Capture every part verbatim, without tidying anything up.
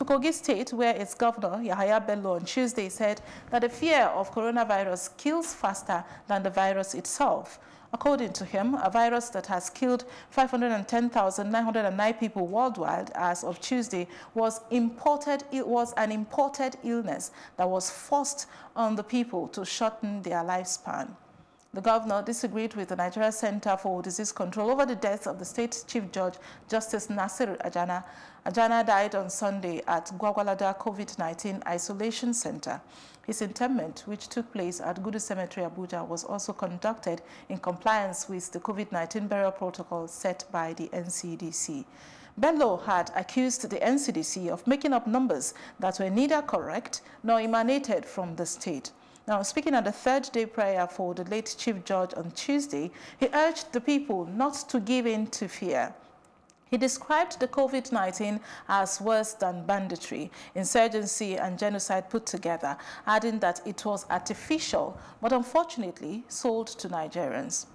to Kogi State, where its governor, Yahaya Bello, on Tuesday said that the fear of coronavirus kills faster than the virus itself. According to him, a virus that has killed five hundred ten thousand nine hundred nine people worldwide as of Tuesday was imported. It was an imported illness that was forced on the people to shorten their lifespan. The governor disagreed with the Nigeria Center for Disease Control over the death of the state's chief judge, Justice Nasir Ajanah. Ajanah died on Sunday at Gwagwalada COVID nineteen Isolation Center. His interment, which took place at Gudu Cemetery, Abuja, was also conducted in compliance with the COVID nineteen burial protocol set by the N C D C. Bello had accused the N C D C of making up numbers that were neither correct nor emanated from the state. Now, speaking at the third day prayer for the late Chief Judge on Tuesday, he urged the people not to give in to fear. He described the COVID nineteen as worse than banditry, insurgency and genocide put together, adding that it was artificial, but unfortunately sold to Nigerians.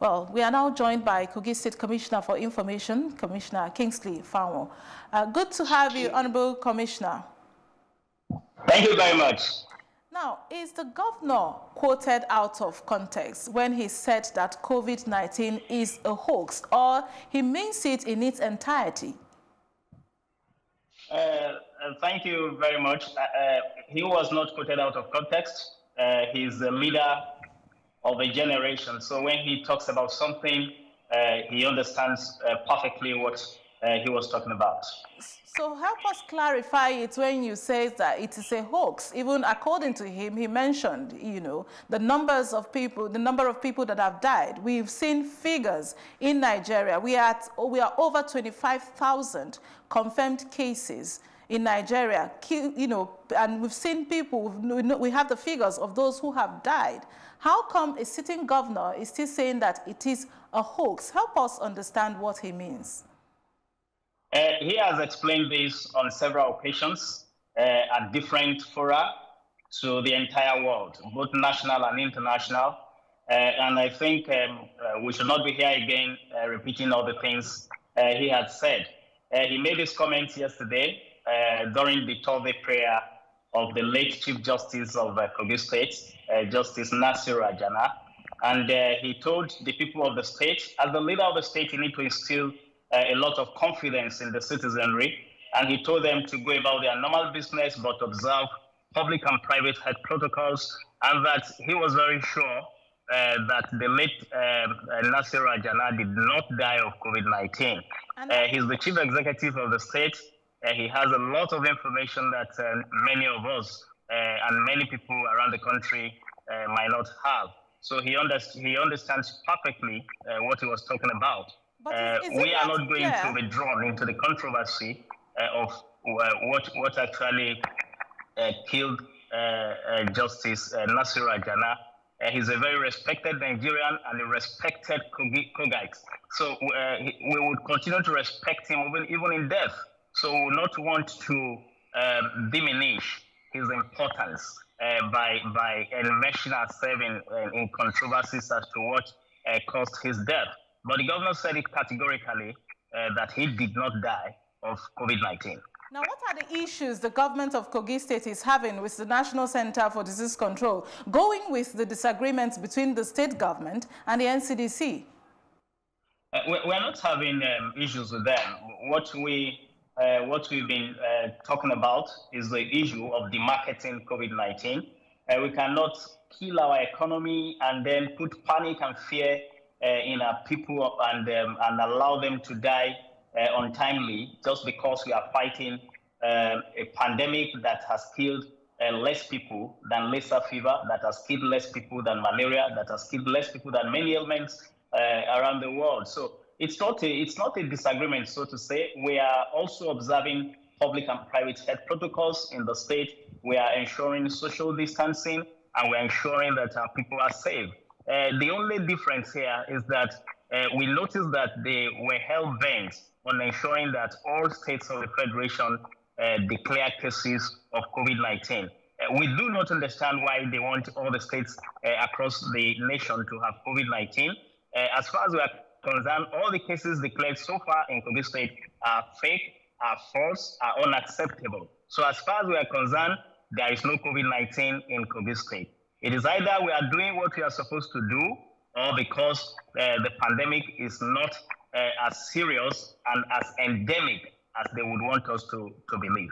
Well, we are now joined by Kogi State Commissioner for Information, Commissioner Kingsley Fanwo. Uh, good to have you, Honorable Commissioner. Thank you very much. Now, is the governor quoted out of context when he said that COVID nineteen is a hoax, or he means it in its entirety? Uh, uh, thank you very much. Uh, uh, he was not quoted out of context. Uh, he's a leader of a generation. So when he talks about something, uh, he understands uh, perfectly what uh, he was talking about. So help us clarify it when you say that it is a hoax. Even according to him, he mentioned, you know, the numbers of people, the number of people that have died. We've seen figures in Nigeria. We are, at, we are over twenty-five thousand confirmed cases in Nigeria, you know, and we've seen people, we have the figures of those who have died. How come a sitting governor is still saying that it is a hoax? Help us understand what he means. Uh, he has explained this on several occasions uh, at different fora to the entire world, both national and international. Uh, and I think um, uh, we should not be here again uh, repeating all the things uh, he had said. Uh, he made his comments yesterday uh, during the twelfth day prayer of the late Chief Justice of uh, Kogi State, uh, Justice Nasir Ajanah. And uh, he told the people of the state, as the leader of the state, you need to instill Uh, a lot of confidence in the citizenry, and he told them to go about their normal business but observe public and private health protocols, and that he was very sure uh, that the late uh, uh, Nasir Ajanah did not die of COVID nineteen. Uh, he's the chief executive of the state. Uh, he has a lot of information that uh, many of us uh, and many people around the country uh, might not have. So he, under he understands perfectly uh, what he was talking about. Uh, we are not going to be drawn into the controversy uh, of uh, what, what actually uh, killed uh, uh, Justice uh, Nasir Ajanah. Uh, he's a very respected Nigerian and a respected Kogite. So uh, we would continue to respect him even in death. So we will not want to um, diminish his importance uh, by, by enmeshing ourselves in, in controversies as to what uh, caused his death. But the governor said it categorically uh, that he did not die of COVID nineteen. Now, what are the issues the government of Kogi State is having with the National Center for Disease Control, going with the disagreements between the state government and the N C D C? Uh, we, we're not having um, issues with them. What, we, uh, what we've been uh, talking about is the issue of demarketing COVID nineteen. Uh, we cannot kill our economy and then put panic and fear Uh, in our people and, um, and allow them to die uh, untimely just because we are fighting uh, a pandemic that has killed uh, less people than Lassa fever, that has killed less people than malaria, that has killed less people than many ailments uh, around the world. So it's not, a, it's not a disagreement, so to say. We are also observing public and private health protocols in the state. We are ensuring social distancing, and we're ensuring that our people are safe. Uh, the only difference here is that uh, we noticed that they were hell-bent on ensuring that all states of the Federation uh, declare cases of COVID nineteen. Uh, we do not understand why they want all the states uh, across the nation to have COVID nineteen. Uh, as far as we are concerned, all the cases declared so far in Kogi State are fake. are false, are unacceptable. So as far as we are concerned, there is no COVID nineteen in Kogi State. It is either we are doing what we are supposed to do, or because uh, the pandemic is not uh, as serious and as endemic as they would want us to, to believe.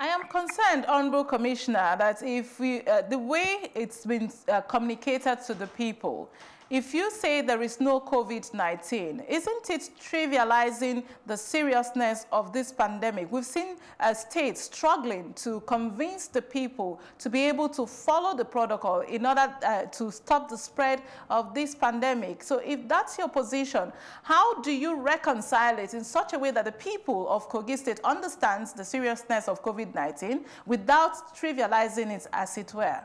I am concerned, Honorable Commissioner, that if we, uh, the way it's been uh, communicated to the people, if you say there is no COVID nineteen, isn't it trivializing the seriousness of this pandemic? We've seen uh, states struggling to convince the people to be able to follow the protocol in order uh, to stop the spread of this pandemic. So if that's your position, how do you reconcile it in such a way that the people of Kogi State understands the seriousness of COVID nineteen without trivializing it, as it were?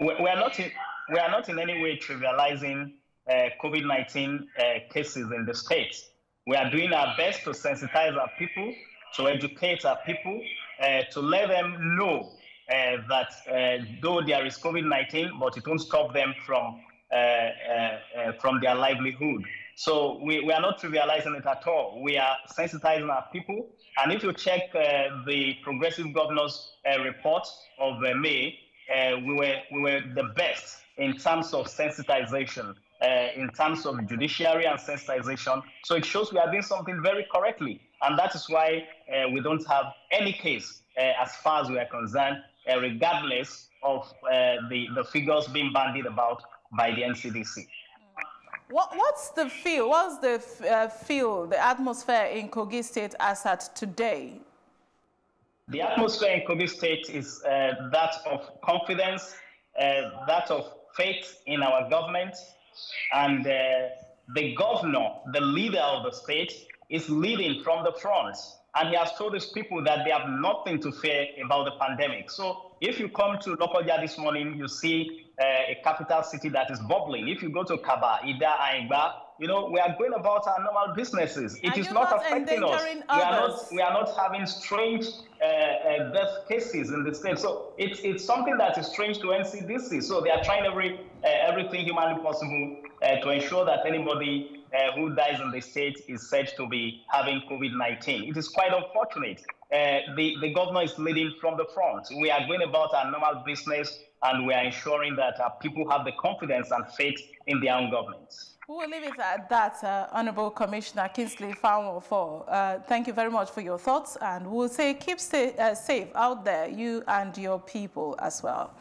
We are not in, we are not in any way trivializing uh, COVID nineteen uh, cases in the state. We are doing our best to sensitize our people, to educate our people, uh, to let them know uh, that uh, though there is COVID nineteen, but it won't stop them from uh, uh, uh, from their livelihood. So we, we are not trivializing it at all. We are sensitizing our people. And if you check uh, the Progressive Governor's uh, report of uh, May, Uh, we were we were the best in terms of sensitization, uh, in terms of judiciary and sensitization. So it shows we are doing something very correctly, and that is why uh, we don't have any case uh, as far as we are concerned, uh, regardless of uh, the the figures being bandied about by the N C D C. What, what's the feel? What's the uh, feel? The atmosphere in Kogi State as at today? The atmosphere in Kogi State is uh, that of confidence, uh, that of faith in our government, and uh, the governor, the leader of the state, is leading from the front, and he has told his people that they have nothing to fear about the pandemic. So if you come to Lokoja this morning, you see uh, a capital city that is bubbling. If you go to Kaaba, Ida, Aengba, you know, we are going about our normal businesses. It is not affecting us. We are not, we are not having strange uh, uh, death cases in the state. So it's, it's something that is strange to N C D C. So they are trying every, uh, everything humanly possible uh, to ensure that anybody uh, who dies in the state is said to be having COVID nineteen. It is quite unfortunate. Uh, the, the governor is leading from the front. We are going about our normal business, and we are ensuring that our people have the confidence and faith in their own governments. We will leave it at that, uh, Honorable Commissioner Kingsley Fanwo. For uh, thank you very much for your thoughts, and we'll say keep sa uh, safe out there, you and your people as well.